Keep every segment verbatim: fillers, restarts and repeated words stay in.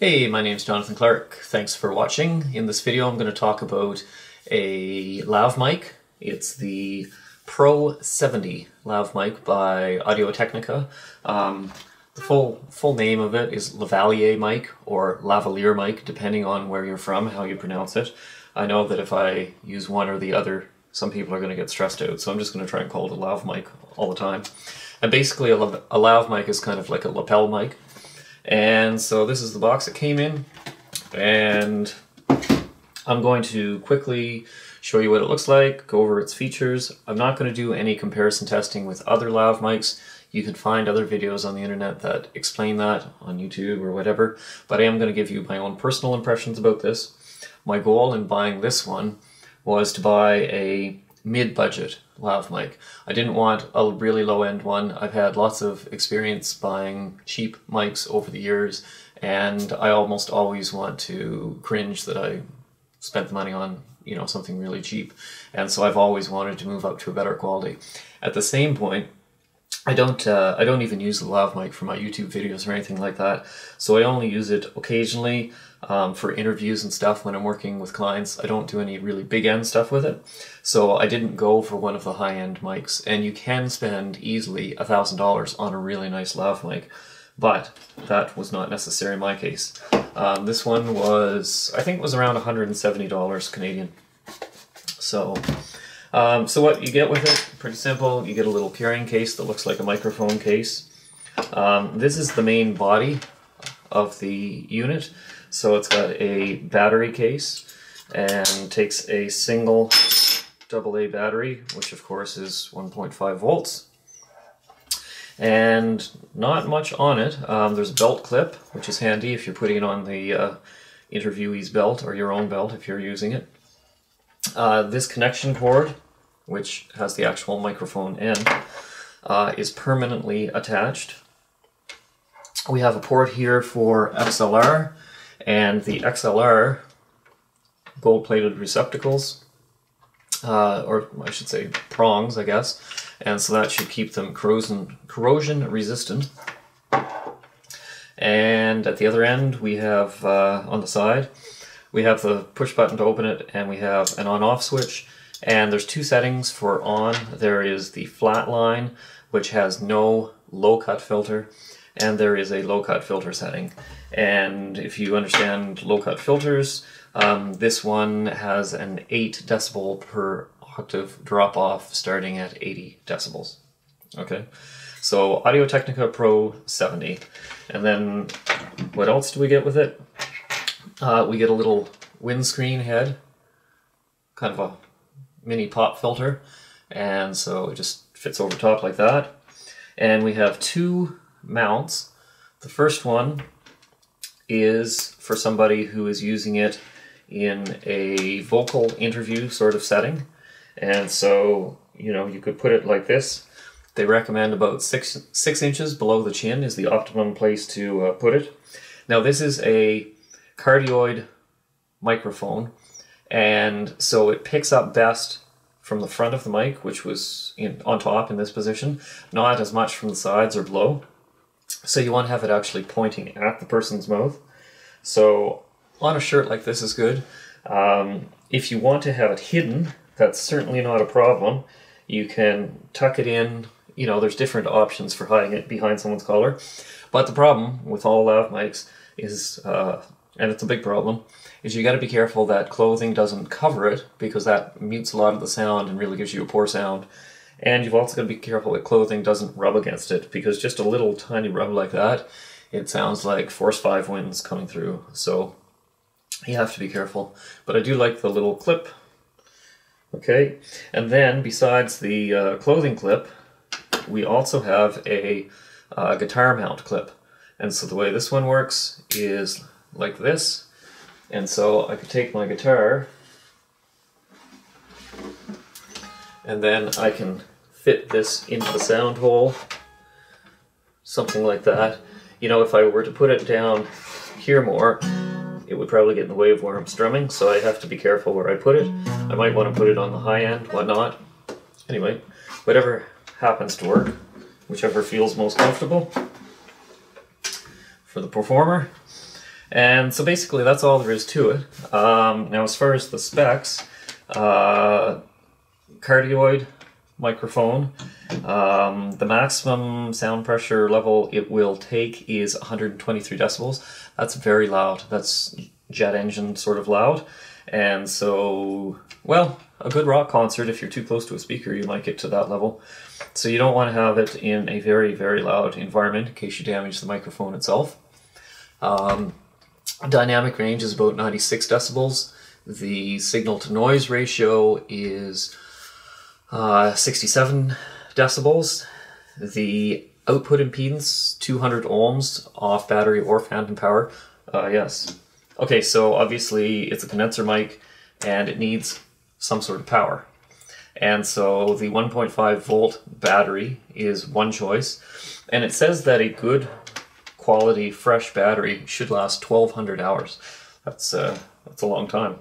Hey, my name is Jonathan Clark. Thanks for watching. In this video I'm going to talk about a lav mic. It's the Pro seventy lav mic by Audio-Technica. Um, the full full name of it is Lavalier mic or Lavalier mic, depending on where you're from, how you pronounce it. I know that if I use one or the other, some people are going to get stressed out, so I'm just going to try and call it a lav mic all the time. And basically a lav, a lav mic is kind of like a lapel mic. And so this is the box that came in, and I'm going to quickly show you what it looks like, go over its features. I'm not going to do any comparison testing with other lav mics. You can find other videos on the internet that explain that on YouTube or whatever, but I am going to give you my own personal impressions about this. My goal in buying this one was to buy a mid-budget lav mic. I didn't want a really low-end one. I've had lots of experience buying cheap mics over the years, and I almost always want to cringe that I spent the money on, you know, something really cheap. And so I've always wanted to move up to a better quality. At the same point, I don't uh, I don't even use the lav mic for my YouTube videos or anything like that, so I only use it occasionally um, for interviews and stuff when I'm working with clients. I don't do any really big-end stuff with it, so I didn't go for one of the high-end mics, and you can spend easily a thousand dollars on a really nice lav mic, but that was not necessarily my case. Um, this one was, I think it was around one hundred seventy dollars Canadian. So. Um, so what you get with it, pretty simple. You get a little carrying case that looks like a microphone case. Um, this is the main body of the unit. So it's got a battery case and takes a single double A battery, which of course is one point five volts. And not much on it. Um, there's a belt clip, which is handy if you're putting it on the uh, interviewee's belt or your own belt if you're using it. Uh, this connection cord, which has the actual microphone end, uh, is permanently attached. We have a port here for X L R, and the X L R gold-plated receptacles, uh, or I should say prongs, I guess, and so that should keep them corrosion, corrosion resistant. And at the other end we have, uh, on the side, we have the push button to open it, and we have an on-off switch, and there's two settings for on. There is the flat line, which has no low-cut filter, and there is a low-cut filter setting. And if you understand low-cut filters, um, this one has an eight decibel per octave drop-off starting at eighty decibels. Okay, so Audio-Technica Pro seventy. And then what else do we get with it? Uh, we get a little windscreen head, kind of a mini pop filter, and so it just fits over top like that. And we have two mounts. The first one is for somebody who is using it in a vocal interview sort of setting, and so, you know, you could put it like this. They recommend about six, six inches below the chin is the optimum place to uh, put it. Now this is a cardioid microphone, and so it picks up best from the front of the mic, which was in, on top in this position, not as much from the sides or below. So you want to have it actually pointing at the person's mouth. So on a shirt like this is good. Um, if you want to have it hidden, that's certainly not a problem. You can tuck it in. You know, there's different options for hiding it behind someone's collar. But the problem with all lav mics is, uh, and it's a big problem, is you got to be careful that clothing doesn't cover it, because that mutes a lot of the sound and really gives you a poor sound. And you've also got to be careful that clothing doesn't rub against it, because just a little tiny rub like that, it sounds like force five winds coming through. So you have to be careful. But I do like the little clip. Okay, and then besides the uh, clothing clip, we also have a uh, guitar mount clip. And so the way this one works is like this, and so I could take my guitar, and then I can fit this into the sound hole, something like that. You know, if I were to put it down here more, it would probably get in the way of where I'm strumming, so I have to be careful where I put it. I might want to put it on the high end, whatnot. Anyway, whatever happens to work, whichever feels most comfortable for the performer. And so basically that's all there is to it. Um, now as far as the specs, uh, cardioid microphone, um, the maximum sound pressure level it will take is one hundred twenty-three decibels. That's very loud. That's jet engine sort of loud. And so, well, a good rock concert, if you're too close to a speaker, you might get to that level. So you don't want to have it in a very, very loud environment in case you damage the microphone itself. Um, dynamic range is about ninety-six decibels. The signal to noise ratio is uh, sixty-seven decibels. The output impedance, two hundred ohms off battery or phantom power. Uh, yes. Okay, so obviously it's a condenser mic and it needs some sort of power. And so the one point five volt battery is one choice. And it says that a good quality fresh battery should last twelve hundred hours. That's, uh, that's a long time.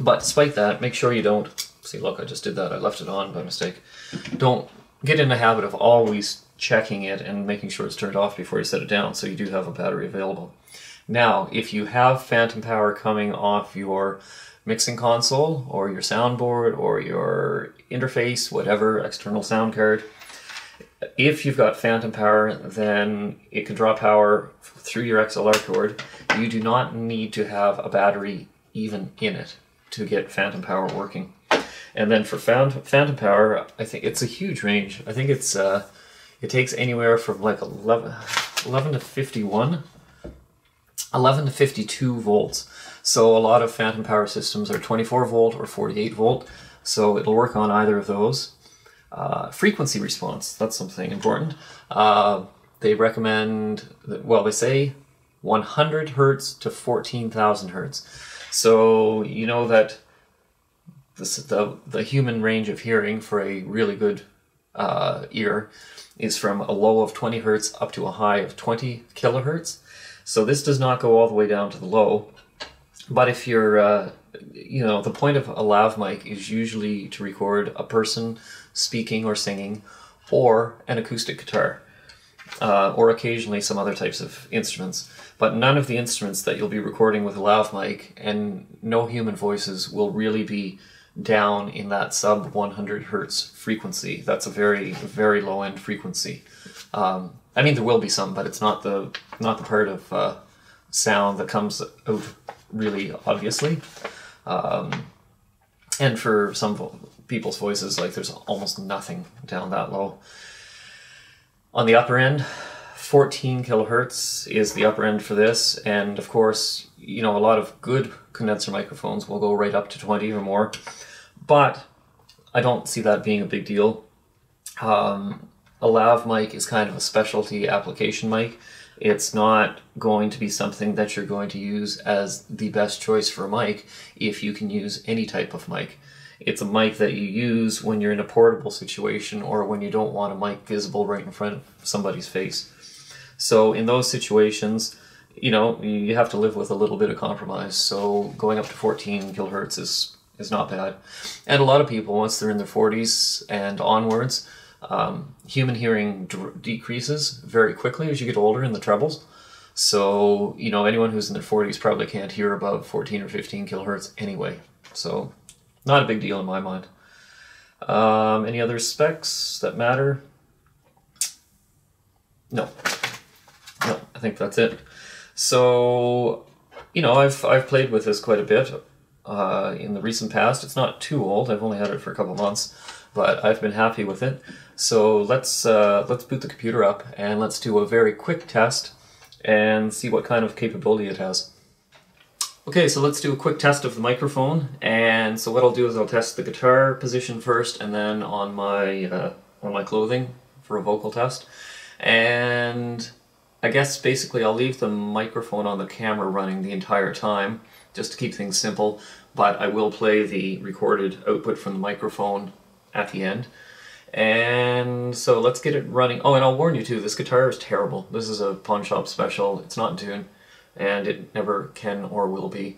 But despite that, make sure you don't... See, look, I just did that. I left it on by mistake. Don't get in the habit of always checking it and making sure it's turned off before you set it down, so you do have a battery available. Now, if you have phantom power coming off your mixing console or your soundboard or your interface, whatever, external sound card, if you've got phantom power, then it can draw power through your X L R cord. You do not need to have a battery even in it to get phantom power working. And then for phantom power, I think it's a huge range. I think it's uh, it takes anywhere from like eleven to fifty-one. eleven to fifty-two volts. So a lot of phantom power systems are twenty-four volt or forty-eight volt, so it'll work on either of those. Uh, frequency response, that's something important. Uh, they recommend, well, they say one hundred hertz to fourteen thousand hertz. So you know that this, the, the human range of hearing for a really good uh, ear is from a low of twenty hertz up to a high of twenty kilohertz. So this does not go all the way down to the low, but if you're, uh, you know, the point of a lav mic is usually to record a person speaking or singing, or an acoustic guitar, uh, or occasionally some other types of instruments. But none of the instruments that you'll be recording with a lav mic, and no human voices, will really be down in that sub one hundred hertz frequency. That's a very, very low end frequency. Um, I mean, there will be some, but it's not the not the part of uh, sound that comes out really obviously. Um, and for some vo people's voices, like there's almost nothing down that low. On the upper end, fourteen kilohertz is the upper end for this, and of course, you know, a lot of good condenser microphones will go right up to twenty or more, but I don't see that being a big deal. Um, A lav mic is kind of a specialty application mic. It's not going to be something that you're going to use as the best choice for a mic if you can use any type of mic. It's a mic that you use when you're in a portable situation or when you don't want a mic visible right in front of somebody's face. So in those situations, you know, you have to live with a little bit of compromise. So going up to fourteen kilohertz is, is not bad. And a lot of people, once they're in their forties and onwards, Um, human hearing d decreases very quickly as you get older in the trebles. So, you know, anyone who's in their forties probably can't hear above fourteen or fifteen kilohertz anyway. So, not a big deal in my mind. Um, any other specs that matter? No. No, I think that's it. So, you know, I've, I've played with this quite a bit uh, in the recent past. It's not too old. I've only had it for a couple months, but I've been happy with it. So let's uh, let's boot the computer up and let's do a very quick test and see what kind of capability it has. Okay, so let's do a quick test of the microphone. And so what I'll do is I'll test the guitar position first, and then on my uh, on my clothing for a vocal test. And I guess basically I'll leave the microphone on the camera running the entire time just to keep things simple. But I will play the recorded output from the microphone at the end. And so let's get it running. Oh, and I'll warn you too, this guitar is terrible. This is a pawn shop special. It's not in tune, and it never can or will be.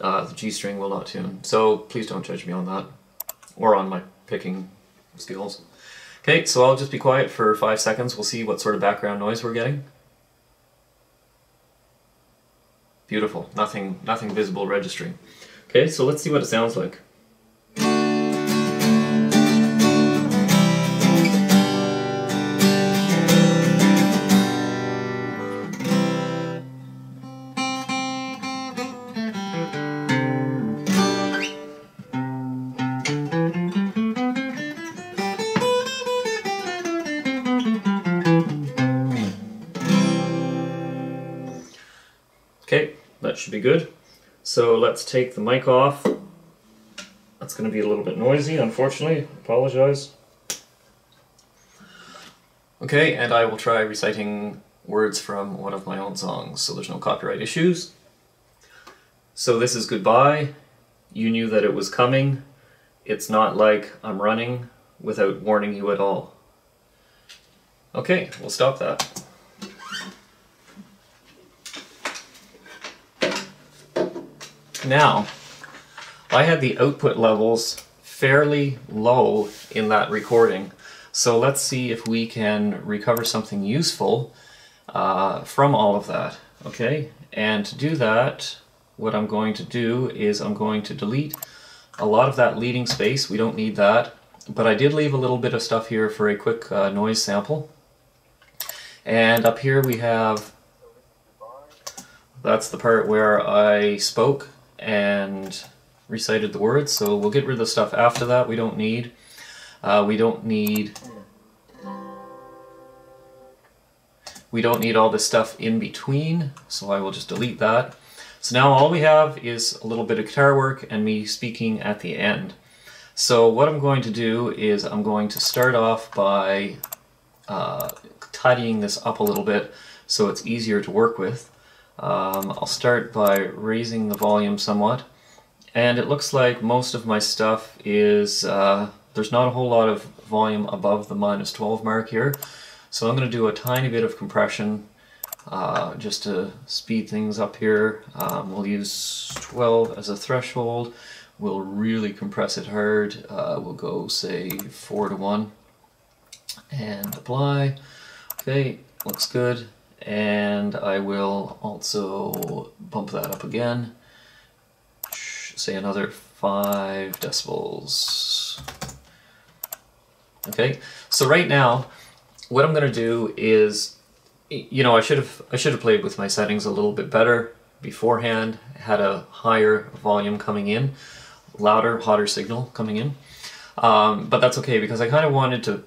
Uh, the G string will not tune. So please don't judge me on that, or on my picking skills. Okay, so I'll just be quiet for five seconds. We'll see what sort of background noise we're getting. Beautiful. Nothing, nothing visible registering. Okay, so let's see what it sounds like. Okay, that should be good. So let's take the mic off. That's going to be a little bit noisy, unfortunately. Apologize. Okay, and I will try reciting words from one of my own songs, so there's no copyright issues. So this is goodbye. You knew that it was coming. It's not like I'm running without warning you at all. Okay, we'll stop that. Now, I had the output levels fairly low in that recording, so let's see if we can recover something useful uh, from all of that, okay? And to do that, what I'm going to do is I'm going to delete a lot of that leading space. We don't need that, but I did leave a little bit of stuff here for a quick uh, noise sample. And up here we have, that's the part where I spoke and recited the words, so we'll get rid of the stuff after that we don't need. Uh, we don't need we don't need all this stuff in between, so I will just delete that. So now all we have is a little bit of guitar work and me speaking at the end. So what I'm going to do is I'm going to start off by uh, tidying this up a little bit so it's easier to work with. Um, I'll start by raising the volume somewhat, and it looks like most of my stuff is, uh, there's not a whole lot of volume above the minus twelve mark here, so I'm going to do a tiny bit of compression uh, just to speed things up here. Um, we'll use twelve as a threshold, we'll really compress it hard, uh, we'll go say four to one, and apply. Okay, looks good. And I will also bump that up again, say another five decibels. Okay, so right now what I'm going to do is, you know, I should have I should have played with my settings a little bit better beforehand, had a higher volume coming in, louder, hotter signal coming in, um, but that's okay because I kind of wanted to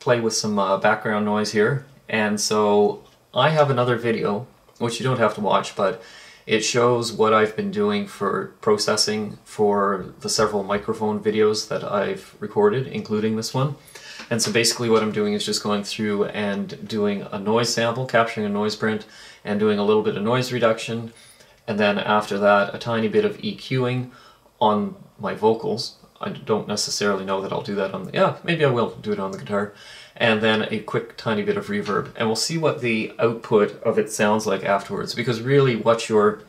play with some uh, background noise here, and so I have another video, which you don't have to watch, but it shows what I've been doing for processing for the several microphone videos that I've recorded, including this one. And so basically what I'm doing is just going through and doing a noise sample, capturing a noise print, and doing a little bit of noise reduction, and then after that a tiny bit of EQing on my vocals. I don't necessarily know that I'll do that on the, yeah, maybe I will do it on the guitar. And then a quick tiny bit of reverb. And we'll see what the output of it sounds like afterwards, because really what you're,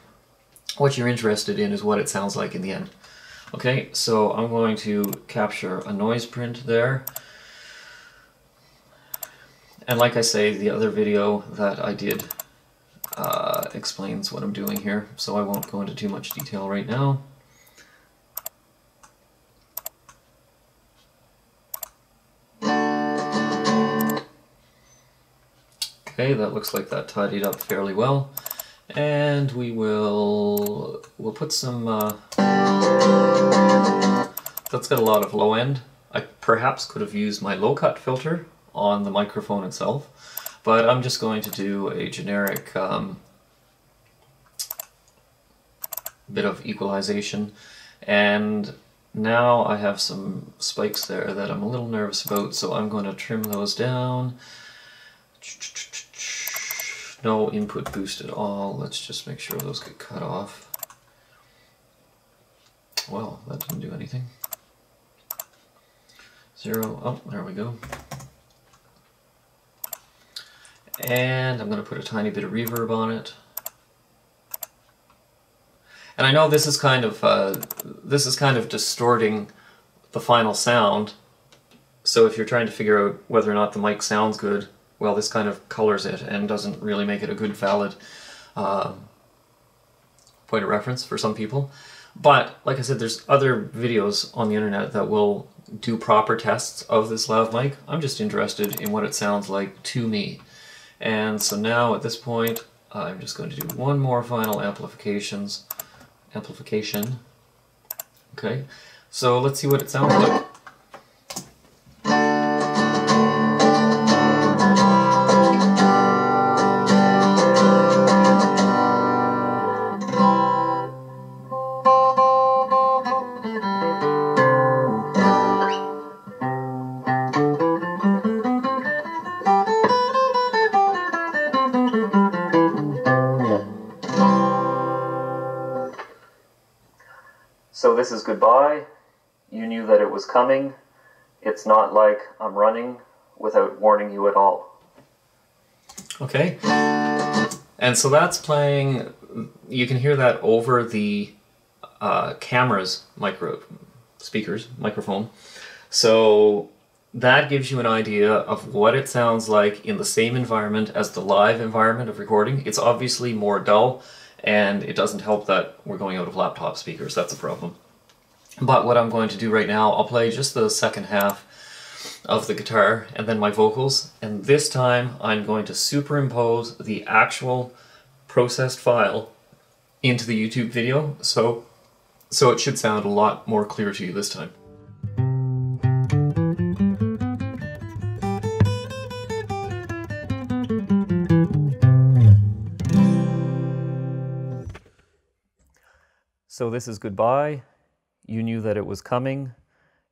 what you're interested in is what it sounds like in the end. Okay, so I'm going to capture a noise print there. And like I say, the other video that I did uh, explains what I'm doing here, so I won't go into too much detail right now. Okay, that looks like that tidied up fairly well, and we will we'll put some. Uh, that's got a lot of low end. I perhaps could have used my low cut filter on the microphone itself, but I'm just going to do a generic um, bit of equalization, and now I have some spikes there that I'm a little nervous about, so I'm going to trim those down. No input boost at all. Let's just make sure those get cut off. Well, that didn't do anything. Zero. Oh, there we go. And I'm going to put a tiny bit of reverb on it. And I know this is kind of uh, this is kind of distorting the final sound. So if you're trying to figure out whether or not the mic sounds good, well, this kind of colors it and doesn't really make it a good valid uh, point of reference for some people. But like I said, there's other videos on the internet that will do proper tests of this lav mic. I'm just interested in what it sounds like to me. And so now at this point, I'm just going to do one more final amplifications, amplification. Okay, so let's see what it sounds like. So this is goodbye. You knew that it was coming. It's not like I'm running without warning you at all. Okay. And so that's playing. You can hear that over the uh, camera's micro speakers, microphone. So that gives you an idea of what it sounds like in the same environment as the live environment of recording. It's obviously more dull. And it doesn't help that we're going out of laptop speakers, that's a problem. But what I'm going to do right now, I'll play just the second half of the guitar and then my vocals, and this time I'm going to superimpose the actual processed file into the YouTube video, so, so it should sound a lot more clear to you this time. So this is goodbye. You knew that it was coming.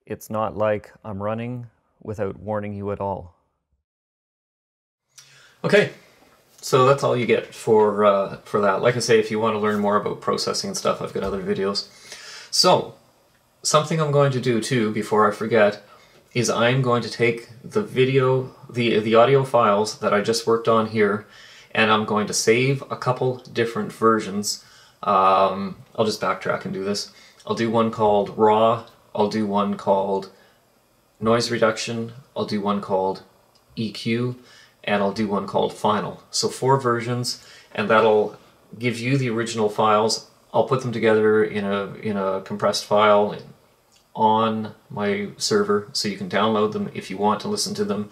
It's not like I'm running without warning you at all. Okay, so that's all you get for, uh, for that. Like I say, if you want to learn more about processing and stuff, I've got other videos. So, something I'm going to do too, before I forget, is I'm going to take the video, the, the audio files that I just worked on here, and I'm going to save a couple different versions. Um, I'll just backtrack and do this. I'll do one called raw, I'll do one called noise reduction, I'll do one called E Q, and I'll do one called final. So four versions, and that'll give you the original files. I'll put them together in a, in a compressed file on my server, so you can download them if you want to listen to them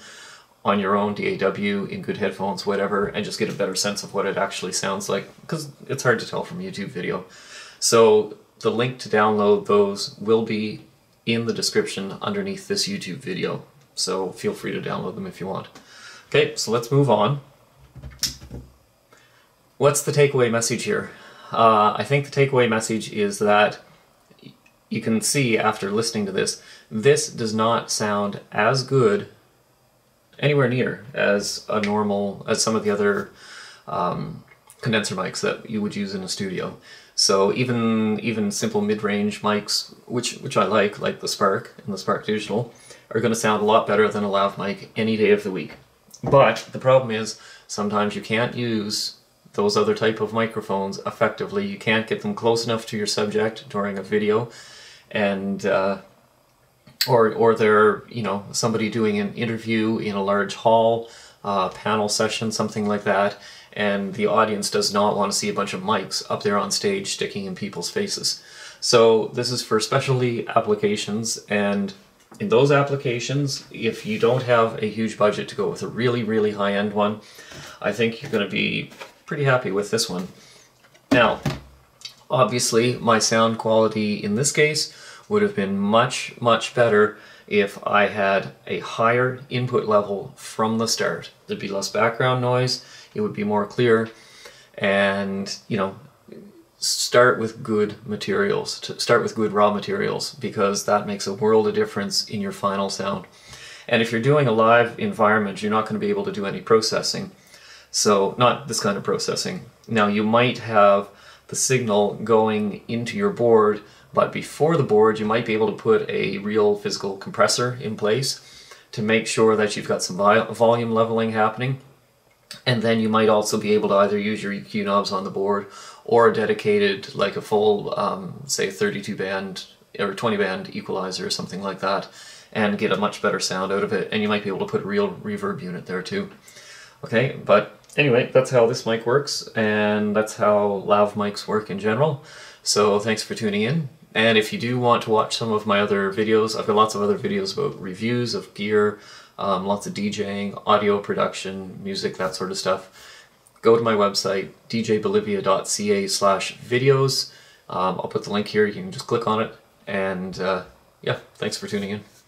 on your own D A W, in good headphones, whatever, and just get a better sense of what it actually sounds like, because it's hard to tell from YouTube video. So the link to download those will be in the description underneath this YouTube video, so feel free to download them if you want. Okay, so let's move on. What's the takeaway message here? Uh, I think the takeaway message is that you can see after listening to this, this does not sound as good anywhere near as a normal, as some of the other um, condenser mics that you would use in a studio. So even even simple mid-range mics, which which I like, like the Spark and the Spark Digital, are going to sound a lot better than a lav mic any day of the week. But the problem is sometimes you can't use those other type of microphones effectively. You can't get them close enough to your subject during a video, and uh, Or, or they're, you know, somebody doing an interview in a large hall, uh, panel session, something like that, and the audience does not want to see a bunch of mics up there on stage sticking in people's faces. So this is for specialty applications, and in those applications, if you don't have a huge budget to go with a really, really high-end one, I think you're going to be pretty happy with this one. Now, obviously, my sound quality in this case would have been much, much better if I had a higher input level from the start. There'd be less background noise, it would be more clear, and, you know, start with good materials, to start with good raw materials, because that makes a world of difference in your final sound. And if you're doing a live environment, you're not going to be able to do any processing. So, not this kind of processing. Now, you might have the signal going into your board, but before the board, you might be able to put a real physical compressor in place to make sure that you've got some volume leveling happening. And then you might also be able to either use your E Q knobs on the board or a dedicated, like a full, um, say, thirty-two band or twenty band equalizer or something like that, and get a much better sound out of it. And you might be able to put a real reverb unit there too. Okay, but anyway, that's how this mic works, and that's how lav mics work in general. So thanks for tuning in. And if you do want to watch some of my other videos, I've got lots of other videos about reviews of gear, um, lots of DJing, audio production, music, that sort of stuff. Go to my website, d j bolivia dot c a slash videos. Um, I'll put the link here, you can just click on it. And uh, yeah, thanks for tuning in.